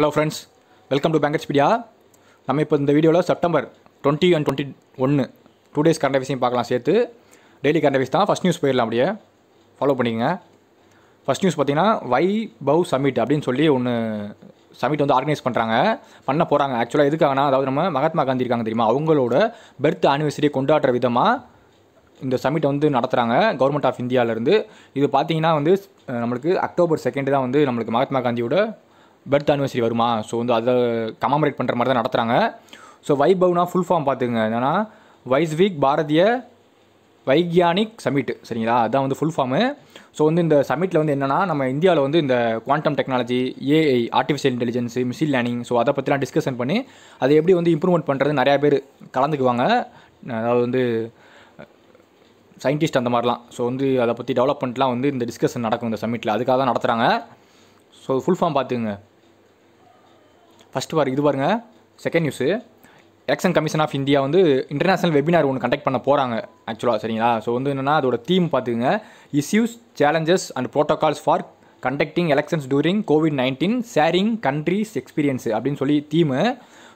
Hello friends, welcome to Bankerspedia. Nama ipo indha video la September 20 and 21 2 days current affairs paakalam serthu daily current affairs first news poidalam apdiye follow panninga. First news pathina Vaibhav summit appdin solli one summit vandu organize pandranga panna poranga actually edukagana adhaavadhu nama Mahatma Gandhi irukanga theriyuma avangaloda birth anniversary kondadra vidhama indha summit vandu nadatranga government of India la irundhu idu pathina vandu namakku October 2nd da vandu namakku Mahatma Gandhi oda birth anniversary வருமா so வந்து அதை commemorate பண்ணுற மாதிரி தான் நடத்துகிறாங்க. So வைபவ்னா full form பார்த்துங்க என்னென்னா வைஸ்விக் Bharatiya வைக்யானிக் submit சரிங்களா, அதுதான் வந்து ஃபுல் ஃபார்மு. ஸோ வந்து இந்த சமிட்டில் வந்து என்னென்னா நம்ம இந்தியாவில் வந்து இந்த quantum technology, AI, artificial intelligence, machine learning, so அதை பற்றிலாம் டிஸ்கஷன் பண்ணி அதை எப்படி வந்து இம்ப்ரூவ்மெண்ட் பண்ணுறது நிறையா பேர் கலந்துக்குவாங்க. அதாவது வந்து சயின்டிஸ்ட் அந்த மாதிரிலாம். ஸோ வந்து அதை பற்றி டெவலப்மெண்ட்லாம் வந்து இந்த டிஸ்கஷன் நடக்கும் இந்த சமிட்டில், அதுக்காக தான் நடத்துகிறாங்க. ஸோ ஃபுல் ஃபார்ம் பார்த்துக்குங்க. ஃபஸ்ட்டு பாருங்க, இது பாருங்கள் second news. Election commission of India வந்து இன்டர்நேஷனல் வெபினார் ஒன்று கண்டக்ட் பண்ண போகிறாங்க ஆக்சுவலாக சரிங்களா. ஸோ வந்து என்னென்னா அதோட தீம் பார்த்துக்குங்க, issues, challenges and protocols for conducting elections during COVID-19, sharing countries experience அப்படின்னு சொல்லி தீமு.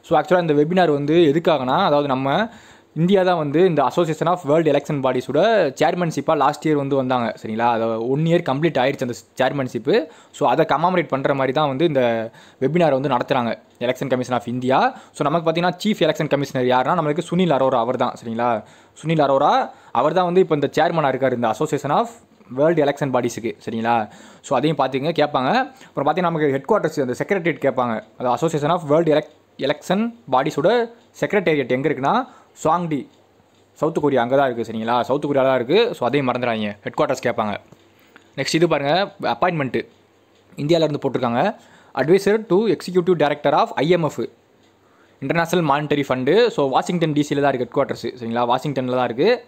ஸோ ஆக்சுவலாக இந்த வெபினார் வந்து எதுக்காகனா அதாவது நம்ம இந்தியா தான் வந்து இந்த அசோசியேஷன் ஆஃப் வேர்ல்டு எலெக்ஷன் பாடிஸோட சேர்மன்ஷிப்பாக லாஸ்ட் இயர் வந்து வந்தாங்க சரிங்களா. அதை 1 year கம்ப்ளீட் ஆயிடுச்சு அந்த சேர்மன்ஷிப்பு. ஸோ அதை கமாமரேட் பண்ணுற மாதிரி தான் வந்து இந்த வெபினார் வந்து நடத்துகிறாங்க election commission of India. So நமக்கு பார்த்தீங்கன்னா சீஃப் எலெக்ஷன் கமிஷனர் யாருன்னா நம்மளுக்கு சுனில் அரோரா அவர் தான் சரிங்களா. சுனில் அரோரா அவர் தான் வந்து இப்போ இந்த சேர்மனாக இருக்கார் இந்த அசோசியேஷன் ஆஃப் வேர்ல்டு எலெக்ஷன் பாடிஸுக்கு சரிங்களா. ஸோ அதையும் பார்த்துங்க கேட்பாங்க. அப்புறம் பார்த்தீங்கன்னா நமக்கு ஹெட் குவார்ட்டர்ஸ் அந்த செக்ரட்டரியேட் கேட்பாங்க. அது அசோசியேஷன் ஆஃப் வேர்ல்டு எலெக்ஷன் பாடிஸோட செக்ரட்டேரியட் எங்கே இருக்குன்னா சாங்டி சவுத் கொரியா அங்கே தான் இருக்குது சரிங்களா, சவுத் கொரியா தான் இருக்குது. ஸோ அதையும் மறந்துடாங்க, ஹெட் குவார்ட்டர்ஸ் கேட்பாங்க. நெக்ஸ்ட் இது பாருங்கள், அப்பாயின்மெண்ட்டு இந்தியாவிலேருந்து போட்டிருக்காங்க. Advisor to executive director of IMF international monetary fund. So Washington DC-ல தான் இருக்குது ஹெட் குவார்ட்டர்ஸு சரிங்களா, வாஷிங்டனில் தான் இருக்குது.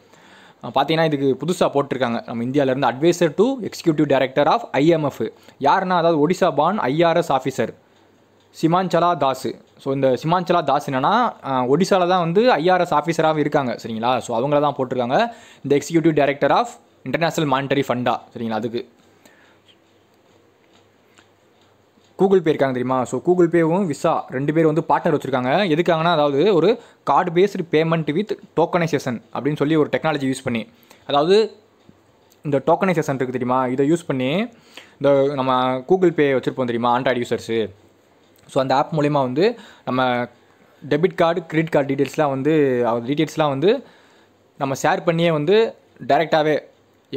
பார்த்தீங்கன்னா இதுக்கு புதுசாக போட்டிருக்காங்க நம்ம இந்தியாவிலேருந்து advisor to executive director of IMF யாருன்னா அதாவது ஒடிசா பான் IRS officer Simanchala Das. So இந்த சிமாஞ்சலா தாஸ் என்னன்னா ஒடிசாவில் தான் வந்து IRS ஆஃபீஸராகவும் இருக்காங்க சரிங்களா. ஸோ அவங்கள தான் போட்டிருக்காங்க இந்த executive director of international monetary ஃபண்டா சரிங்களா. அதுக்கு கூகுள் பே இருக்காங்க தெரியுமா. ஸோ கூகுள் பேவும் விசா 2 பேர் வந்து பார்ட்னர் வச்சுருக்காங்க. எதுக்காகனா அதாவது ஒரு card based payment with tokenisation அப்படின்னு சொல்லி ஒரு டெக்னாலஜி யூஸ் பண்ணி, அதாவது இந்த டோக்கனைசேஷன் இருக்குது தெரியுமா, இதை யூஸ் பண்ணி இந்த நம்ம கூகுள் பே வச்சுருப்போம் தெரியுமா ஆண்ட்ராய்டு யூசர்ஸு. ஸோ அந்த ஆப் மூலிமா வந்து நம்ம டெபிட் கார்டு, கிரெடிட் கார்டு டீட்டெயில்ஸ்லாம் வந்து நம்ம ஷேர் பண்ணியே வந்து டைரெக்டாகவே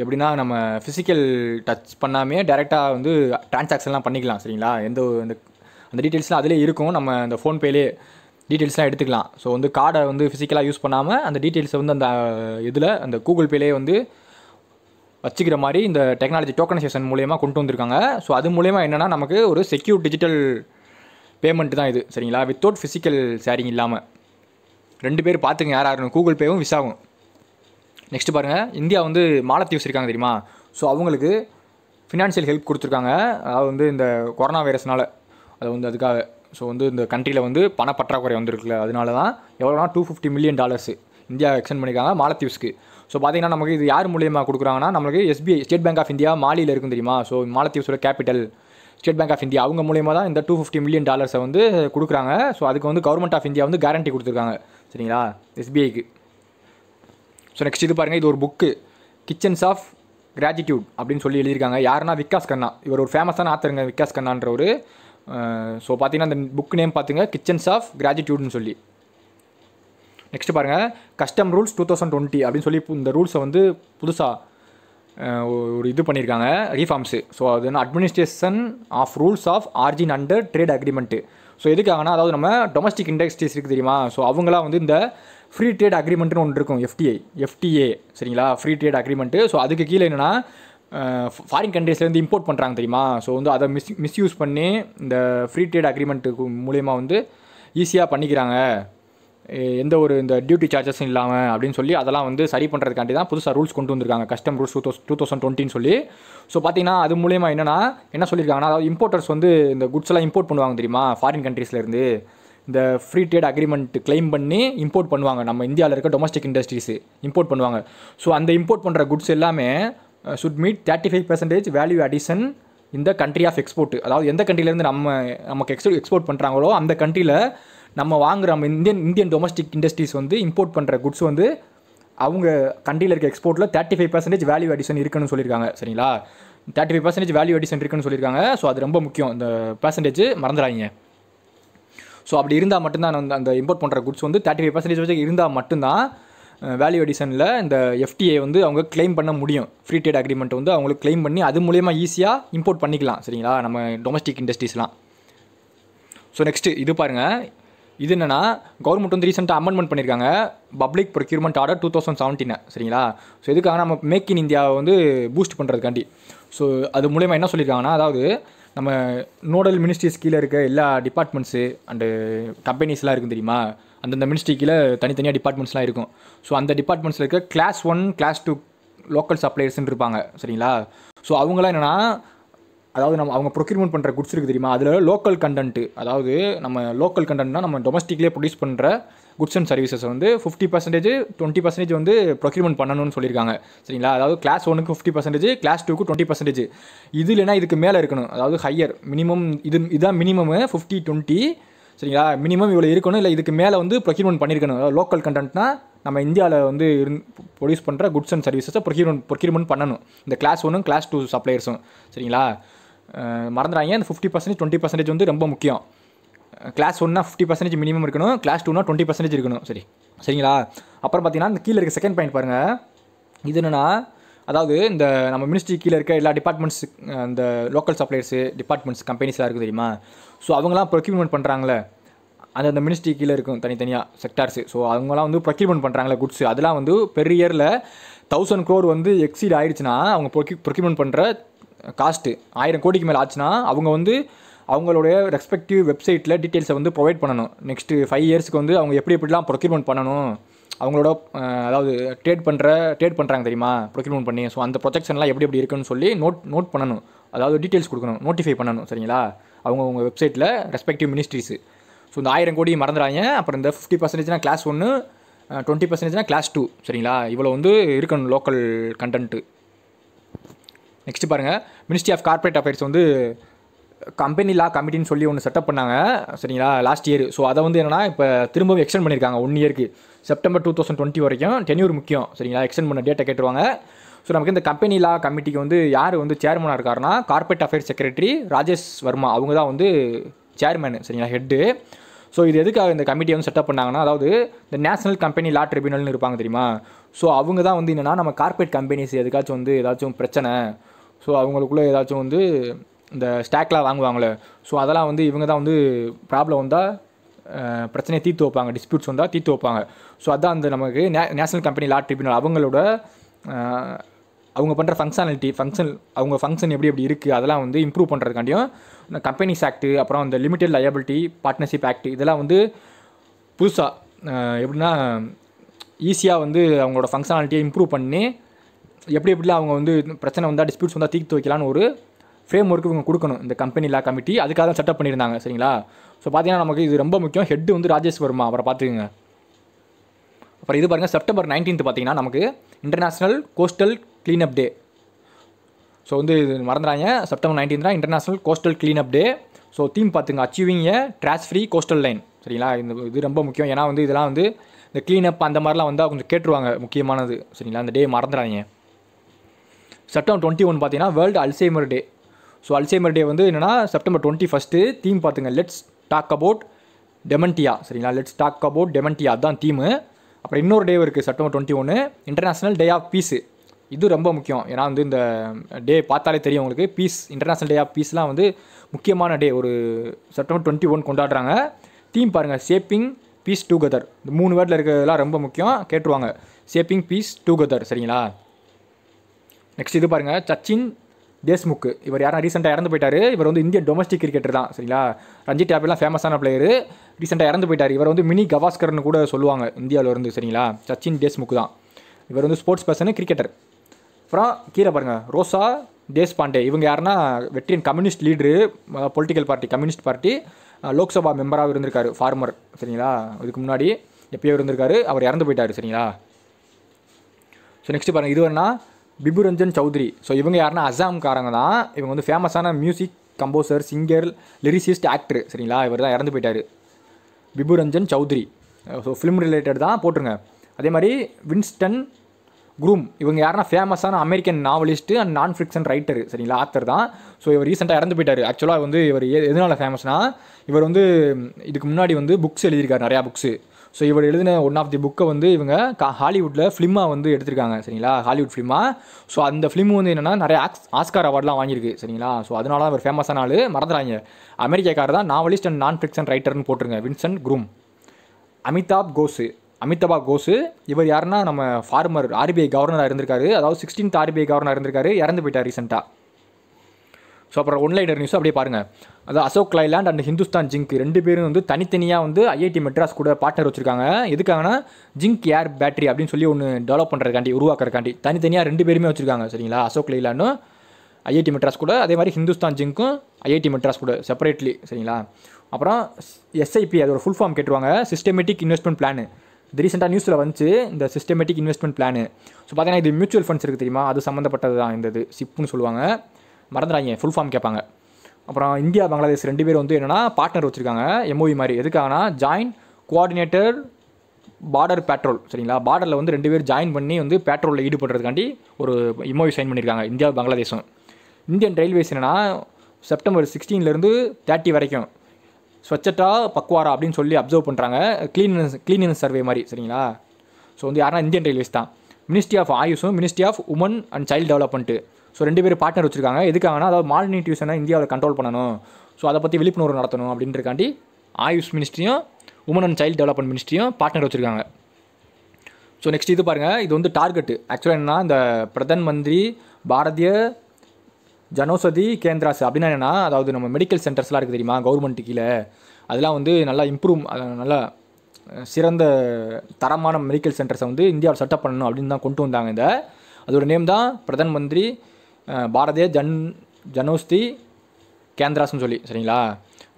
எப்படின்னா நம்ம ஃபிசிக்கல் டச் பண்ணாமே டைரெக்டாக வந்து டிரான்சாக்ஷன்லாம் பண்ணிக்கலாம் சரிங்களா. எந்த அந்த டீட்டெயில்ஸ்லாம் அதிலே இருக்கும், நம்ம இந்த ஃபோன்பேலே டீட்டெயில்ஸ்லாம் எடுத்துக்கலாம். ஸோ வந்து கார்டை வந்து ஃபிசிக்கலாக யூஸ் பண்ணாமல் அந்த டீட்டெயில்ஸை வந்து அந்த இதில் அந்த கூகுள் பேலே வந்து வச்சுக்கிற மாதிரி இந்த டெக்னாலஜி டோக்கனைசேஷன் மூலயமா கொண்டு வந்திருக்காங்க. ஸோ அது மூலயமா என்னென்னா நமக்கு ஒரு செக்யூர் டிஜிட்டல் பேமெண்ட்டு தான் இது சரிங்களா, வித்தவுட் ஃபிசிக்கல் ஷேரிங் இல்லாமல். 2 பேர் பார்த்துங்க யார் யாரும், கூகுள் பேவும் விசாவும். நெக்ஸ்ட்டு பாருங்கள், இந்தியா வந்து மாலத்தீவ்ஸ் இருக்காங்க தெரியுமா. ஸோ அவங்களுக்கு ஃபினான்ஷியல் ஹெல்ப் கொடுத்துருக்காங்க, அதாவது வந்து இந்த கொரோனா வைரஸ்னால் அது வந்து அதுக்காக. ஸோ வந்து இந்த கண்ட்ரியில் வந்து பணப்பற்றாக்குறை வந்துருக்குல்ல, அதனால தான் எவ்வளோனா $250 million இந்தியா எக்ஸ்டெண்ட் பண்ணியிருக்காங்க மாலத்தீவ்ஸ்க்கு. ஸோ பார்த்தீங்கன்னா நமக்கு இது யார் மூலியமாக கொடுக்குறாங்கன்னா நம்மளுக்கு SBI state bank of India மாலியில் இருக்கும் தெரியுமா. ஸோ மாலத்தீவ்ஸோட capital state bank of India, அவங்க மூலியமாக தான் இந்த $250 million வந்து கொடுக்குறாங்க. ஸோ அதுக்கு வந்து கவர்மெண்ட் ஆஃப் இந்தியா வந்து கேரண்டி கொடுத்துருக்காங்க சரிங்களா SBIக்கு. ஸோ நெக்ஸ்ட் இது பாருங்கள், இது ஒரு புக்கு கிச்சன்ஸ் ஆஃப் கிராட்டிடியூட் அப்படின்னு சொல்லி எழுதியிருக்காங்க. யாருன்னா விகாஸ் கண்ணா, இவர் ஒரு ஃபேமஸான ஆத்தருங்க விகாஸ் கண்ணான்ற ஒரு. ஸோ பார்த்தீங்கன்னா இந்த புக் நேம் பார்த்துங்க கிச்சன்ஸ் ஆஃப் கிராட்டிடியூட்னு சொல்லி. நெக்ஸ்ட் பாருங்கள், கஸ்டம் ரூல்ஸ் 2020 அப்படின்னு சொல்லி இந்த ரூல்ஸை வந்து புதுசாக ஒரு இது பண்ணியிருக்காங்க ரீஃபார்ம்ஸு. ஸோ அது administration of rules of origin under trade agreement. So எதுக்காகனா அதாவது நம்ம டொமஸ்டிக் இண்டஸ்ட்ரீஸ் இருக்குது தெரியுமா. ஸோ அவங்களாம் வந்து இந்த ஃப்ரீ ட்ரேட் அக்ரிமெண்ட்டுன்னு ஒன்று இருக்கும் FTA சரிங்களா, ஃப்ரீ ட்ரேட் அக்ரிமெண்ட்டு. ஸோ அதுக்கு கீழே என்னென்னா ஃபாரின் கண்ட்ரீஸ்லேருந்து இம்போர்ட் பண்ணுறாங்க தெரியுமா. ஸோ வந்து அதை மிஸ்யூஸ் பண்ணி இந்த ஃப்ரீ ட்ரேட் அக்ரிமெண்ட்டுக்கு மூலயமா வந்து ஈஸியாக பண்ணிக்கிறாங்க, எந்த ஒரு இந்த டியூட்டி சார்ஜஸும் இல்லாமல் அப்படின்னு சொல்லி அதெல்லாம் வந்து சரி பண்ணுறதுக்காண்டி தான் புதுசாக ரூல்ஸ் கொண்டு வந்திருக்காங்க கஸ்டம் ரூல்ஸ் 2020 சொல்லி. ஸோ பார்த்தீங்கன்னா அது மூலயமா என்னென்னா என்ன சொல்லியிருக்காங்கன்னா அதாவது இம்போர்ட்டர்ஸ் வந்து இந்த குட்ஸ்லாம் இம்போர்ட் பண்ணுவாங்க தெரியுமா ஃபாரின் கண்ட்ரீஸ்லேருந்து, இந்த ஃப்ரீ ட்ரேட் அக்ரிமெண்ட் கிளைம் பண்ணி இம்போர்ட் பண்ணுவாங்க நம்ம இந்தியாவில் இருக்க டொமஸ்டிக் இண்டஸ்ட்ரீஸு இம்போர்ட் பண்ணுவாங்க. ஸோ அந்த இம்போர்ட் பண்ணுற குட்ஸ் எல்லாமே should meet 35% value addition இந்த கண்ட்ரி ஆஃப் எக்ஸ்போர்ட், அதாவது எந்த கண்ட்ரிலேருந்து நமக்கு எக்ஸ்போர்ட் பண்ணுறாங்களோ அந்த கண்ட்ரியில் நம்ம வாங்குகிற நம்ம இந்தியன் டொமஸ்டிக் இண்டஸ்ட்ரீஸ் வந்து இம்போர்ட் பண்ணுற குட்ஸ் வந்து அவங்க கண்ட்ரியில் இருக்க எக்ஸ்போர்ட்டில் 35% வேல்யூ அடிஷன் இருக்குன்னு சொல்லியிருக்காங்க. சரிங்களா, 35% வேல்யூ அடிஷன் இருக்குன்னு சொல்லியிருக்காங்க. ஸோ அது ரொம்ப முக்கியம், இந்த பர்சன்டேஜ் மறந்துடாதீங்க. ஸோ அப்படி இருந்தால் மட்டும்தான் அந்த இம்போர்ட் பண்ணுற குட்ஸ் வந்து 35% வச்சு இருந்தால் மட்டும்தான் வேல்யூ அடிஷனில் இந்த எஃப்டிஏ வந்து அவங்க கிளைம் பண்ண முடியும். ஃப்ரீ ட்ரேட் அக்ரிமெண்ட் வந்து அவங்களுக்கு கிளைம் பண்ணி அது மூலயமா ஈஸியாக இம்போர்ட் பண்ணிக்கலாம். சரிங்களா, நம்ம டொமஸ்டிக் இண்டஸ்ட்ரீஸ்லாம். ஸோ நெக்ஸ்ட்டு இது பாருங்கள், இது என்னென்னா கவர்மெண்ட் வந்து ரீசெண்டாக அமெண்ட்மெண்ட் பண்ணியிருக்காங்க பப்ளிக் ப்ரொக்யூர்மெண்ட் ஆர்டர் 2017. சரிங்களா, ஸோ இதுக்காக நம்ம மேக் இன் இந்தியாவை வந்து பூஸ்ட் பண்ணுறதுக்காண்டி. ஸோ அது மூலயமா என்ன சொல்லியிருக்காங்கன்னா, அதாவது நம்ம நோடல் மினிஸ்ட்ரிஸ் கீழே இருக்க எல்லா டிபார்ட்மெண்ட்ஸு அண்டு கம்பெனிஸ்லாம் இருக்குது தெரியுமா, அந்தந்த மினிஸ்ட்ரி கீழே தனித்தனியாக டிபார்ட்மெண்ட்ஸ்லாம் இருக்கும். ஸோ அந்த டிபார்ட்மெண்ட்ஸில் இருக்க கிளாஸ் 1, கிளாஸ் 2 லோக்கல் சப்ளையர்ஸ்ன்னு இருப்பாங்க. சரிங்களா, ஸோ அவங்களாம் என்னென்னா, அதாவது நம்ம அவங்க ப்ரொக்யூர்மெண்ட் பண்ணுற குட்ஸ் இருக்குது தெரியுமா, அதில் லோக்கல் கண்டென்ட்டு, அதாவது நம்ம லோக்கல் கண்டென்ட்னா நம்ம டொமஸ்டிக்லேயே ப்ரொடியூஸ் பண்ணுற குட்ஸ் அண்ட் சர்வீசஸ் வந்து 50%, 20% வந்து ப்ரொக்யூர்மெண்ட் பண்ணணும்னு சொல்லியிருக்காங்க. சரிங்களா, அதாவது கிளாஸ் 1க்கு 50%, கிளாஸ் 2க்கு 20%. இது இல்லைனா இதுக்கு மேலே இருக்கணும், அதாவது ஹையர் மினிமம், இதுதான் மினிமமு 50-20. சரிங்களா, மினிமம் இவ்வளோ இருக்கணும், இல்லை இதுக்கு மேலே வந்து ப்ரொக்யூர்மெண்ட் பண்ணியிருக்கணும். அதாவது லோக்கல் கண்டென்ட்னா நம்ம இந்தியாவில் வந்து ப்ரொடியூஸ் பண்ணுற குட்ஸ் அண்ட் சர்வீசஸை ப்ரொக்யூர்மெண்ட் பண்ணணும் இந்த கிளாஸ் 1ம் கிளாஸ் 2 சப்ளையர்ஸும். சரிங்களா, மறந்துடாங்க அந்த 50%, 20% வந்து ரொம்ப முக்கியம். கிளாஸ் 1னா 50% மினிமம் இருக்கணும், கிளாஸ் 2னா 20% இருக்கணும். சரிங்களா, அப்புறம் பார்த்தீங்கன்னா இந்த கீழே இருக்க செகண்ட் பாயிண்ட் பாருங்கள். இது என்னென்னா, அதாவது இந்த நம்ம மினிஸ்ட்ரி கீழே இருக்க எல்லா டிபார்ட்மெண்ட்ஸ், இந்த லோக்கல் சப்ளையர்ஸு டிபார்ட்மெண்ட்ஸ் கம்பெனிஸ்லாம் இருக்குது தெரியுமா, ஸோ அவங்களாம் ப்ரொக்யூர்மெண்ட் பண்ணுறாங்களே, அந்த மினிஸ்ட்ரி கீழே இருக்கும் தனித்தனியாக செக்டார்ஸு, ஸோ அவங்களாம் வந்து ப்ரொக்யூர்மெண்ட் பண்ணுறாங்களே குட்ஸு, அதெல்லாம் வந்து பெர் இயரில் 1000 crore வந்து எக்ஸீட் ஆயிடுச்சுன்னா, அவங்க ப்ரொக்யூர்மெண்ட் பண்ணுற காஸ்ட்டு 1000 கோடிக்கு மேலே ஆச்சுன்னா அவங்க வந்து அவங்களுடைய ரெஸ்பெக்டிவ் வெப்சைட்டில் டீட்டெயில்ஸை வந்து ப்ரொவைட் பண்ணணும். நெக்ஸ்ட்டு 5 yearsக்கு வந்து அவங்க எப்படிலாம் ப்ரொக்யூர்மெண்ட் பண்ணணும், அவங்களோட அதாவது ட்ரேட் பண்ணுறாங்க தெரியுமா ப்ரொக்யூர்மெண்ட் பண்ணி, ஸோ அந்த ப்ரொஜெக்ஷன்லாம் எப்படி இருக்குன்னு சொல்லி நோட் பண்ணணும், அதாவது டீட்டெயில்ஸ் கொடுக்கணும், நோட்டிஃபை பண்ணணும். சரிங்களா, அவங்க வெப்சைட்டில் ரெஸ்பெக்டிவ் மினிஸ்ட்ரிஸு. ஸோ இந்த 1000 கோடி மறந்துடாங்க. அப்புறம் இந்த 50%னா கிளாஸ் 1, 20%னா கிளாஸ் 2. சரிங்களா, இவ்வளோ வந்து இருக்கணும் லோக்கல் கண்டென்ட்டு. நெக்ஸ்ட்டு பாருங்கள், மினிஸ்ட்ரி ஆஃப் கார்ப்பரேட் அஃபேர்ஸ் வந்து கம்பெனி லா கமிட்டின்னு சொல்லி ஒன்று செட்டப் பண்ணாங்க. சரிங்களா, லாஸ்ட் இயர். ஸோ அதை வந்து என்னென்னா இப்போ திரும்பவும் எக்ஸ்டெண்ட் பண்ணியிருக்காங்க 1 yearக்கு, செப்டம்பர் 2020 வரைக்கும். டென்யூர் முக்கியம். சரிங்களா, எக்ஸ்டெண்ட் பண்ண டேட்டை கேட்டுருவாங்க. ஸோ நமக்கு இந்த கம்பெனி லா கமிட்டிக்கு வந்து யார் வந்து சேர்மனாக இருக்காருன்னா, corporate affairs secretary Rajesh Verma, அவங்க தான் வந்து சேர்மேனு. சரிங்களா, ஹெட்டு. ஸோ இது எதுக்காக இந்த கமிட்டியை வந்து செட்டப் பண்ணாங்கன்னா, அதாவது இந்த நேஷனல் கம்பெனி லா ட்ரிபியூனல்னு இருப்பாங்க தெரியுமா, ஸோ அவங்க தான் வந்து என்னென்னா நம்ம கார்ப்பரேட் கம்பெனிஸ் எதுக்காச்சும் வந்து ஏதாச்சும் பிரச்சனை, ஸோ அவங்களுக்குள்ளே ஏதாச்சும் வந்து இந்த ஸ்டாக்லாம் வாங்குவாங்களே, ஸோ அதெல்லாம் வந்து இவங்க தான் வந்து ப்ராப்ளம் வந்தால் பிரச்சனையை தீர்த்து வைப்பாங்க, டிஸ்பியூட்ஸ் வந்தால் தீர்த்து வைப்பாங்க. ஸோ அதுதான் அந்த நமக்கு நேஷனல் கம்பெனி லா ட்ரிபியூனல் அவங்களோட அவங்க பண்ணுற ஃபங்க்ஷன் எப்படி இருக்குது அதெல்லாம் வந்து இம்ப்ரூவ் பண்ணுறதுக்காண்டியும் கம்பெனிஸ் ஆக்ட்டு, அப்புறம் இந்த லிமிடெட் லயபிலிட்டி பார்ட்னர்ஷிப் ஆக்ட், இதெல்லாம் வந்து புதுசாக எப்படின்னா ஈஸியாக வந்து அவங்களோட ஃபங்க்ஷனாலிட்டியை இம்ப்ரூவ் பண்ணி எப்படிலாம் அவங்க வந்து பிரச்சனை வந்தால் டிஸ்பியூட்ஸ் வந்தால் தீர்த்து வைக்கலான்னு ஒரு ஃப்ரேம் ஒர்க்கு இவங்க கொடுக்கணும் இந்த கம்பெனி லா கமிட்டி, அதுக்காக தான் செட்டப் பண்ணியிருந்தாங்க. சரிங்களா, ஸோ பார்த்தீங்கன்னா நமக்கு இது ரொம்ப முக்கியம். ஹெட்டு வந்து ராஜேஷ் வர்மா, அவரை பார்த்துக்குங்க. அப்புறம் இது பாருங்கள், செப்டம்பர் 19 பார்த்தீங்கன்னா நமக்கு international coastal cleanup day. So வந்து இது மறந்துடாங்க, செப்டம்பர் 19 தான் international coastal cleanup day. So theme பார்த்துங்க, achieving a trash free coastal line. சரிங்களா, இது ரொம்ப முக்கியம், ஏன்னா வந்து இதெல்லாம் வந்து இந்த க்ளீனப் அந்த மாதிரிலாம் வந்தால் கொஞ்சம் கேட்டுருவாங்க, முக்கியமானது. சரிங்களா, அந்த டே மறந்துடாதீங்க. செப்டம்பர் 21 பார்த்தீங்கன்னா world Alzheimer day. So Alzheimer day வந்து என்னென்னா செப்டம்பர் 21. தீம் பார்த்துங்க, லெட்ஸ் டாக் அபவுட் டெமென்டியா. சரிங்களா, லெட்ஸ் டாக் அபவுட் டெமென்டியா அதுதான் தீமு. அப்புறம் இன்னொரு டே இருக்குது September 21, international day of peace. இது ரொம்ப முக்கியம், ஏன்னா வந்து இந்த டே பார்த்தாலே தெரியும் உங்களுக்கு, பீஸ், இன்டர்நேஷ்னல் டே ஆஃப் பீஸ்லாம் வந்து முக்கியமான டே, ஒரு செப்டம்பர் 21 கொண்டாடுறாங்க. தீம் பாருங்கள், ஷேப்பிங் பீஸ் டூகெதர். இந்த 3 வேர்டில் இருக்கிறதுலாம் ரொம்ப முக்கியம், கேட்டுருவாங்க, ஷேப்பிங் பீஸ் டூகெதர். சரிங்களா, நெக்ஸ்ட் இது பாருங்கள், சச்சின் தேஷ்முக். இவர் யாரும் ரீசெண்டாக இறந்து போயிட்டார். இவர் வந்து இந்தியன் டொமஸ்டிக் கிரிக்கெட்டர் தான். சரிங்களா, ரஞ்சி டேப்லாம் ஃபேமஸான பிளேயரு, ரீசெண்டாக இறந்து போயிட்டார். இவர் வந்து மினி கவாஸ்கர்னு கூட சொல்லுவாங்க இந்தியாவில் இருந்து. சரிங்களா, சச்சின் தேஷ்முக் தான் இவர் வந்து, ஸ்போர்ட்ஸ் பர்சனு, கிரிக்கெட்டர். அப்புறம் கீழே பாருங்கள், ரோஷா தேஷ்பாண்டே. இவங்க யாருன்னா வெற்றியின் communist leader, political party communist party, Lok Sabha மெம்பராகவும் இருந்திருக்காரு, ஃபார்மர். சரிங்களா, இதுக்கு முன்னாடி எப்பயோ இருந்திருக்காரு, அவர் இறந்து போயிட்டார். சரிங்களா, ஸோ நெக்ஸ்ட் பாருங்கள், இது வேணா பிபு ரஞ்சன் சௌத்ரி. ஸோ இவங்க யாருன்னா அசாம்காரங்க தான். இவங்க வந்து ஃபேமஸான music composer, singer, lyricist, actor. சரிங்களா, இவர் தான் இறந்து போயிட்டார், Bibhu Ranjan Chowdhury. So film related தான் போட்டிருங்க. அதே மாதிரி வின்ஸ்டன் குரூம், இவங்க யாருன்னா ஃபேமஸான American novelist and non fiction writer. சரிங்களா, ஆத்தர் தான். ஸோ இவர் ரீசெண்டாக இறந்து போயிட்டார். ஆக்சுவலாக வந்து இவர் எதனால ஃபேமஸ்னால், இவர் வந்து இதுக்கு முன்னாடி வந்து புக்ஸ் எழுதியிருக்கார், நிறையா புக்ஸு. ஸோ இவர் எழுதின ஒன் ஆஃப் தி புக்கை வந்து இவங்க ஹாலிவுட்டில் ஃபிலிமாக வந்து எடுத்திருக்காங்க. சரிங்களா, ஹாலிவுட் ஃபிலிமாக. ஸோ அந்த ஃபிலிம் வந்து என்னென்னா நிறைய ஆஸ்கார் அவார்ட்லாம் வாங்கியிருக்கு. சரிங்களா, ஸோ அதனால தான் இவர் ஃபேமஸான ஆள். மறந்துறாங்க, அமெரிக்காக்கார தான், நாவலிஸ்ட் அண்ட் நான் ஃபிக்ஷன் ரைட்டர்னு போட்டிருங்க, வின்சென்ட் குரூம். அமிதாப் கோஷ், இவர் யாருன்னா நம்ம ஃபார்மர், ஆர்பிஐ கவர்னராக இருந்திருக்காரு. அதாவது 16th ஆர்பிஐ கவர்னராக இருந்திருக்காரு, இறந்து போயிட்டார் ரீசெண்டாக. ஸோ அப்புறம் ஒன்லைனர் நியூஸ் அப்படியே பாருங்கள். அதாவது அசோக் லைலாண்ட் அண்ட் ஹிந்துஸ்தான் ஜிங்க் ரெண்டு பேரும் வந்து தனித்தனியாக வந்து ஐஐடி மெட்ராஸ் கூட பார்ட்னர் வச்சுருக்காங்க. எதுக்காகனா ஜிங்க் ஏர் பேட்டரி அப்படின்னு சொல்லி ஒன்று டெவலப் பண்ணுறதுக்காண்டி, உருவாக்குறதுக்காண்டி தனித்தனியாக ரெண்டு பேருமே வச்சுருக்காங்க. சரிங்களா, அசோக் லைலாண்டும் ஐஐடி மெட்ராஸ் கூட, அதே மாதிரி ஹிந்துஸ்தான் ஜிங்க்கும் ஐஐடி மெட்ராஸ் கூட செப்பரேட்லி. சரிங்களா, அப்புறம் எஸ்ஐபி, அதோட ஃபுல் ஃபார்ம் கேட்டுருவாங்க, சிஸ்டமேட்டிக் இன்வெஸ்ட்மெண்ட் பிளானு. இது ரீசெண்டாக நியூஸில் வந்துச்சு, இந்த சிஸ்டமேட்டிக் இன்வெஸ்ட்மெண்ட் பிளானு. ஸோ பார்த்தீங்கன்னா இது மியூச்சுவல் ஃபண்ட்ஸ் இருக்குது தெரியுமா, அது சம்மந்தப்பட்டது தான் இந்த இது, சிப்புன்னு சொல்லுவாங்க. மறந்துடாங்க, ஃபுல் ஃபார்ம் கேட்பாங்க. அப்புறம் இந்தியா பங்களாதேஷ் ரெண்டு பேர் வந்து என்னென்னா பார்ட்னர் வச்சுருக்காங்க, எம்ஓவி மாதிரி. எதுக்காகனா ஜாயின்ட் கோஆர்டினேட்டர் பார்டர் பேட்ரோல். சரிங்களா, பார்டரில் வந்து ரெண்டு பேர் ஜாயின் பண்ணி வந்து பேட்ரோலில் ஈடுபடுறதுக்காண்டி ஒரு எம்ஓவி சைன் பண்ணியிருக்காங்க, இந்தியா பங்களாதேஷும். இந்தியன் ரயில்வேஸ் என்னென்னா செப்டம்பர் 16 30 வரைக்கும் ஸ்வச்சட்டா பக்குவாரா அப்படின்னு சொல்லி அப்சர்வ் பண்ணுறாங்க, கிளீனஸ் சர்வே மாதிரி. சரிங்களா, ஸோ வந்து யாருன்னா இந்தியன் ரயில்வேஸ் தான். மினிஸ்ட்ரி ஆஃப் ஆயுஷும் ministry of women and child development. So ரெண்டு பேரும் பார்ட்னர் வச்சுருக்காங்க. எதுக்காகனா அதாவது மால் நியூட்ரிஷனை இந்தியாவில் கண்ட்ரோல் பண்ணணும், ஸோ அதை பற்றி விழிப்புணர்வு நடத்தணும் அப்படின்றக்காண்டி ஆயுஷ் மினிஸ்ட்ரியும் உமன் அண்ட் சைல்டு டெவலப்மெண்ட் மினிஸ்ட்ரியும் பார்ட்னர் வச்சுருக்காங்க. ஸோ நெக்ஸ்ட் இது பாருங்கள், இது வந்து டார்கெட்டு. ஆக்சுவலாக என்னென்னா இந்த பிரதன்மந்திரி பாரதிய ஜனோஷதி கேந்திராஸ் அப்படின்னா என்னென்னா, அதாவது நம்ம மெடிக்கல் சென்டர்ஸ்லாம் இருக்குது தெரியுமா, கவர்மெண்ட்டு கீழே, அதெல்லாம் வந்து நல்லா இம்ப்ரூவ், நல்லா சிறந்த தரமான மெடிக்கல் சென்டர்ஸை வந்து இந்தியாவில் செட்டப் பண்ணணும் அப்படின்னு தான் கொண்டு வந்தாங்க. இந்த அதோட நேம் தான் பிரதன்மந்திரி பாரதிய ஜனோஷ்தி கேந்திராஸ்னு சொல்லி. சரிங்களா,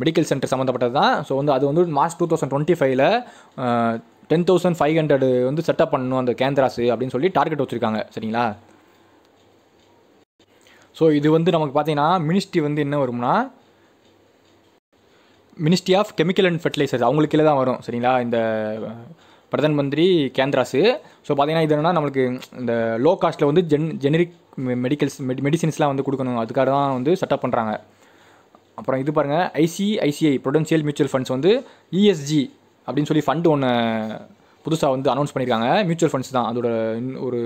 மெடிக்கல் சென்டர் சம்மந்தப்பட்டது தான். ஸோ வந்து அது வந்து மார்ச் 2025 10,500 வந்து செட்டப் பண்ணணும் அந்த கேந்திராஸு அப்படின்னு சொல்லி டார்கெட் வச்சுருக்காங்க. சரிங்களா, ஸோ இது வந்து நமக்கு பார்த்தீங்கன்னா மினிஸ்ட்ரி வந்து என்ன வரும்னா ministry of chemical and fertilisers, அவங்களுக்கு கீழே தான் வரும். சரிங்களா, இந்த பிரதான் மந்திரி கேந்திராஸு. ஸோ பார்த்தீங்கன்னா இது என்னென்னா நம்மளுக்கு இந்த லோ காஸ்ட்டில் வந்து ஜெனரிக் மெடிசின்ஸ்லாம் வந்து கொடுக்கணும், அதுக்காக தான் வந்து செட்டப் பண்ணுறாங்க. அப்புறம் இது பாருங்கள், ஐசிஐசிஐ ப்ரூடென்ஷியல் மியூச்சுவல் ஃபண்ட்ஸ் வந்து இஎஸ்ஜி அப்படின்னு சொல்லி ஃபண்டு ஒன்று புதுசாக வந்து அனௌன்ஸ் பண்ணியிருக்காங்க. மியூச்சுவல் ஃபண்ட்ஸ் தான், அதோட ஒரு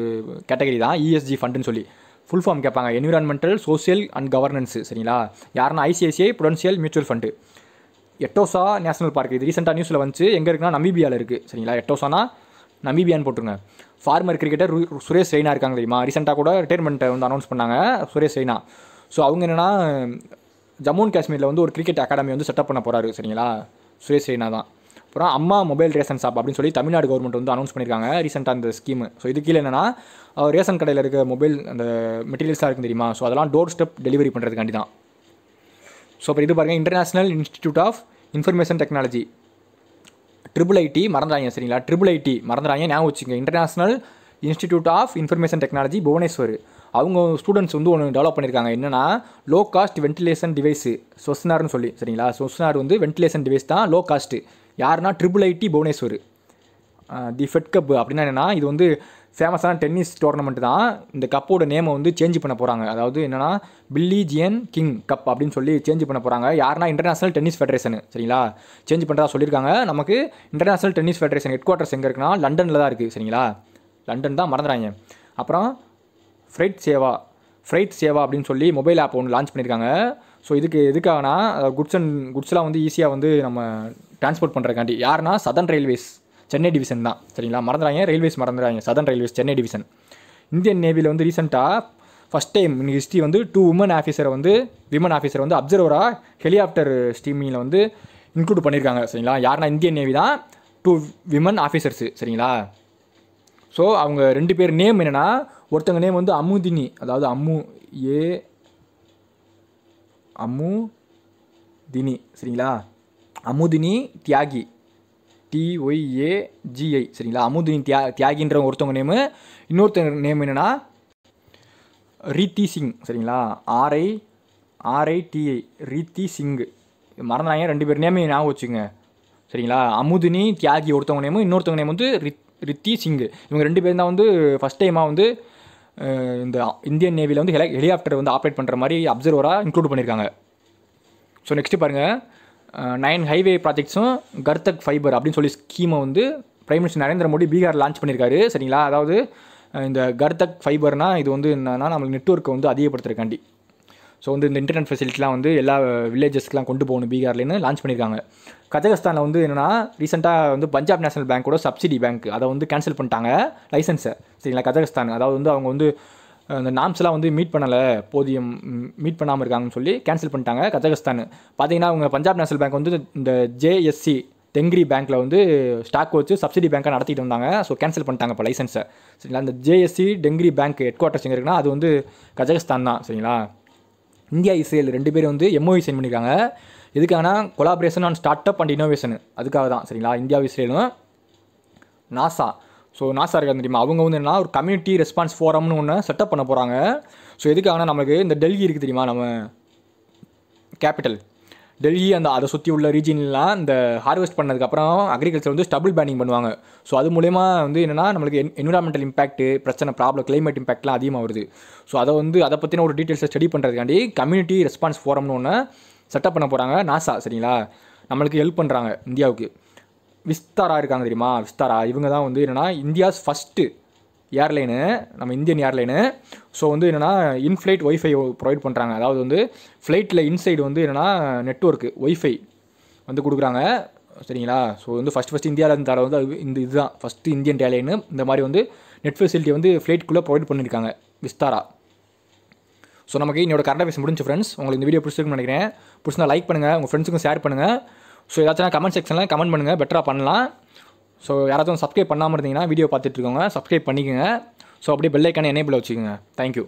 கேட்டகரி தான் இஎஸ்ஜி ஃபண்டுன்னு சொல்லி. ஃபுல் ஃபார்ம் கேட்பாங்க, என்விரான்மெண்டல் சோசியல் அண்ட் கவர்னன்ஸு. சரிங்களா, யாருன்னா ICICI Prudential mutual fund. Etosha national park, இது ரீசெண்டாக நியூஸில் வந்துச்சு. எங்கே இருக்குன்னா நமீபியாவில் இருக்குது. சரிங்களா, எட்டோசானா நமீபியான்னு போட்டுருங்க. ஃபார்மர் கிரிக்கெட்டர் சுரேஷ் ரெய்னா இருக்காங்க தெரியுமா, ரீசெண்டாக கூட ரிட்டைர்மெண்ட்டை வந்து அனௌன்ஸ் பண்ணாங்க, சுரேஷ் ரெய்னா. ஸோ அவங்க என்னென்னா ஜம்மு அண்ட் காஷ்மீரில் வந்து ஒரு கிரிக்கெட் அகாடமி வந்து செட்டப் பண்ண போகிறாரு. சரிங்களா, சுரேஷ் ரெய்னா தான். அப்புறம் அம்மா மொபைல் ரேஷன் ஷாப் அப்படின்னு சொல்லி தமிழ்நாடு கவர்மெண்ட் வந்து அனௌன்ஸ் பண்ணியிருக்காங்க ரீசெண்டாக இந்த ஸ்கீமு. ஸோ இது கீழே என்னென்னா ரேஷன் கடையில் இருக்க மொபைல் அந்த மெட்டீரியல்ஸாக இருக்குது தெரியுமா, ஸோ அதெல்லாம் டோர் ஸ்டெப் டெலிவரி பண்ணுறதுக்காண்டி தான். ஸோ அப்புறம் இது பாருங்கள், international institute of information Technology, IIIT மறந்துறாங்க. சரிங்களா, IIIT மறந்துறாங்க, ஞாபகம் வச்சுங்க. International institute of information technology, Bhubaneswar. அவங்க ஸ்டூடெண்ட்ஸ் வந்து ஒன்று டெவலப் பண்ணியிருக்காங்க, என்னென்னா லோ காஸ்ட் வென்டிலேஷன் டிவைஸு, சொஸ்னார்னு சொல்லி. சரிங்களா, சொஸ்னார் வந்து வென்டிலேஷன் டிவைஸ் தான், லோ காஸ்ட்டு. யாருன்னா IIIT Bhubaneswar. The Fed Cup அப்படின்னா என்னென்னா இது வந்து ஃபேமஸான டென்னிஸ் டோர்னமெண்ட் தான். இந்த கப்போட நேமை வந்து சேஞ்ச் பண்ண போகிறாங்க, அதாவது என்னென்னா பில்லி ஜியன் கிங் கப் அப்படின்னு சொல்லி சேஞ்ச் பண்ண போகிறாங்க. யாருன்னா இன்டர்நேஷனல் டென்னிஸ் ஃபெடரேஷன். சரிங்களா, சேஞ்ச் பண்ணுறதா சொல்லியிருக்காங்க. நமக்கு international tennis federation head quarters எங்கே இருக்குன்னா லண்டனில் தான் இருக்குது. சரிங்களா, லண்டன் தான் மறந்துறாங்க. அப்புறம் ஃப்ரைட் சேவா அப்படின்னு சொல்லி மொபைல் ஆப் ஒன்று லான்ச் பண்ணியிருக்காங்க. ஸோ இதுக்கு எதுக்காகனா குட்ஸ்லாம் வந்து ஈஸியாக வந்து நம்ம டிரான்ஸ்போர்ட் பண்ணுறதுக்காண்டி. யாருன்னா சதர்ன் ரயில்வேஸ் சென்னை டிவிஷன் தான். சரிங்களா, மறந்துறாங்க, ரயில்வேஸ் மறந்துறாங்க, Southern Railways Chennai division. Indian நேவியில் வந்து ரீசெண்டாக ஃபஸ்ட் டைம் இன் ஹிஸ்ட்ரி வந்து 2 விமன் ஆஃபீஸரை வந்து அப்சர்வராக ஹெலிகாப்டர் ஸ்டீமிங்கில் வந்து இன்க்ளூட் பண்ணியிருக்காங்க. சரிங்களா, யாருன்னா இந்தியன் நேவி தான், 2 விமன் ஆஃபீஸர்ஸு. சரிங்களா, ஸோ அவங்க ரெண்டு பேர் நேம் என்னென்னா, ஒருத்தங்க நேம் வந்து அமுதினி, அதாவது அமுதினி. சரிங்களா, அமுதினி தியாகி, TYAGI. சரிங்களா, அமுதினி தியாகின்ற ஒருத்தவங்க நேமு. இன்னொருத்தவங்க நேம் என்னென்னா ரித்தி சிங் சரிங்களா, RITI ரித்தி சிங். மறந்தாங்க ரெண்டு பேர் நேமே ஞாபகம் வச்சுங்க சரிங்களா. அமுதினி தியாகி ஒருத்தவங்க நேமும் இன்னொருத்தவங்க நேம் வந்து ரித்தி சிங். இவங்க ரெண்டு பேரும் தான் வந்து ஃபஸ்ட் டைமாக வந்து இந்த இந்தியன் நேவியில் வந்து ஹெலிகாப்டர் வந்து ஆப்ரேட் பண்ணுற மாதிரி அப்சர்வராக இன்க்ளூட் பண்ணியிருக்காங்க. ஸோ நெக்ஸ்ட்டு பாருங்கள், 9 ஹைவே ப்ராஜெக்ட்ஸும் கர்த்தக் ஃபைபர் அப்படின்னு சொல்லி ஸ்கீமை வந்து prime minister Narendra Modi Bihar launch பண்ணியிருக்காரு சரிங்களா. அதாவது இந்த கர்த்தக் ஃபைபர்னால் இது வந்து என்னென்னா நம்மளுக்கு நெட்வொர்க்கை வந்து அதிகப்படுத்துறக்காண்டி. ஸோ வந்து இந்த இன்டர்நெட் ஃபெசிலிட்டிலாம் வந்து எல்லா வில்லேஜஸ்க்குலாம் கொண்டு போகணும் பீகார்லேருந்து லான்ச் பண்ணியிருக்காங்க. கஜகஸ்தானில் வந்து என்னென்னா ரீசெண்டாக வந்து பஞ்சாப் நேஷனல் பேங்க்கோட சப்சிடி பேங்க் அதை வந்து கேன்சல் பண்ணிட்டாங்க லைசன்ஸை சரிங்களா. கஜகஸ்தான் அதாவது வந்து அவங்க வந்து அந்த நாம்ஸ்லாம் வந்து மீட் பண்ணாமல் இருக்காங்கன்னு சொல்லி கேன்சல் பண்ணிட்டாங்க கஜகஸ்தான். பார்த்தீங்கன்னா அவங்க பஞ்சாப் நேஷனல் பேங்க் வந்து இந்த JSC தெங்ரி பேங்க்கில் வந்து ஸ்டாக் வச்சு சப்சிடி பேங்க்காக நடத்திட்டு வந்தாங்க. ஸோ கேன்சல் பண்ணிட்டாங்க இப்போ லைசன்ஸை சரிங்களா. அந்த JSC Tengri bank head quarters எங்கே இருக்குன்னா அது வந்து கஜகஸ்தான் தான் சரிங்களா. இந்தியா இஸ்ரேல் ரெண்டு பேரும் வந்து MOU சைன் பண்ணியிருக்காங்க. எதுக்காகனா collaboration on start up and innovation, அதுக்காக தான் சரிங்களா. இந்தியா இஸ்ரேலும் நாசா, ஸோ நாசா இருக்காங்க தெரியுமா, அவங்க வந்து என்னன்னா ஒரு கம்யூனிட்டி ரெஸ்பான்ஸ் ஃபோரம்னு ஒன்று செட்டப் பண்ண போகிறாங்க. ஸோ எதுக்காகனா நம்மளுக்கு இந்த டெல்லி இருக்குது தெரியுமா, நம்ம கேபிட்டல் டெல்லி, அந்த அதை சுற்றி உள்ள ரீஜியன்லாம் இந்த ஹார்வெஸ்ட் பண்ணதுக்கப்புறம் அக்ரிகல்ச்சர் வந்து ஸ்டபுள் பேனிங் பண்ணுவாங்க. ஸோ அது மூலயமா வந்து என்னென்னா நம்மளுக்கு என்விரான்மெண்டல் இம்பாக்ட்டு பிரச்சனை ப்ராப்ளம் கிளைமேட் இம்பாக்ட்லாம் அதிகமாக வருது. ஸோ அதை வந்து அதை பற்றின ஒரு டீட்டெயில்ஸை ஸ்டடி பண்ணுறதுக்காண்டி கம்யூனிட்டி ரெஸ்பான்ஸ் ஃபோரம்னு ஒன்று செட்டப் பண்ண போகிறாங்க நாசா சரிங்களா. நம்மளுக்கு ஹெல்ப் பண்ணுறாங்க இந்தியாவுக்கு. விஸ்தாரா இருக்காங்க தெரியுமா, விஸ்தாரா இவங்க தான் வந்து என்னென்னா இந்தியாஸ் ஃபஸ்ட்டு ஏர்லைனு, நம்ம இந்தியன் ஏர்லைனு. ஸோ வந்து என்னென்னா இன்ஃப்ளைட் ஒய்ஃபை ப்ரொவைட் பண்ணுறாங்க. அதாவது வந்து ஃப்ளைட்டில் இன்சைடு வந்து என்னென்னா நெட்வொர்க்கு ஒய்ஃபை வந்து கொடுக்குறாங்க சரிங்களா. ஸோ வந்து ஃபஸ்ட்டு இந்தியாவிலேருந்து தர வந்து இந்த இதுதான் ஃபஸ்ட்டு இந்தியன் ஏர்லைனு இந்த மாதிரி வந்து நெட் ஃபெசிலிட்டி வந்து ஃப்ளைட்டுக்குள்ளே ப்ரொவைட் பண்ணியிருக்காங்க விஸ்தாரா. ஸோ நமக்கு என்னோடய கரண்ட் அஃபேர்ஸ் முடிஞ்சு ஃப்ரெண்ட்ஸ். உங்களுக்கு இந்த வீடியோ பிடிச்சிருக்குன்னு நினைக்கிறேன். பிடிச்சிருந்தா லைக் பண்ணுங்கள், உங்கள் ஃப்ரெண்ட்ஸுக்கும் ஷேர் பண்ணுங்கள். ஸோ ஏதாச்சும் கமெண்ட் செக்ஷனில் கமெண்ட் பண்ணுங்கள், பெட்டராக பண்ணலாம். ஸோ யாராச்சும் சப்ஸ்கிரைப் பண்ணாமல் இருந்தீங்கன்னா வீடியோ பார்த்துட்டு இருக்கோங்க, சப்ஸ்கிரைப் பண்ணிக்கோங்க. ஸோ அப்படியே பெல் ஐக்கானை எனேபிள் வச்சுக்கோங்க. தேங்க்யூ.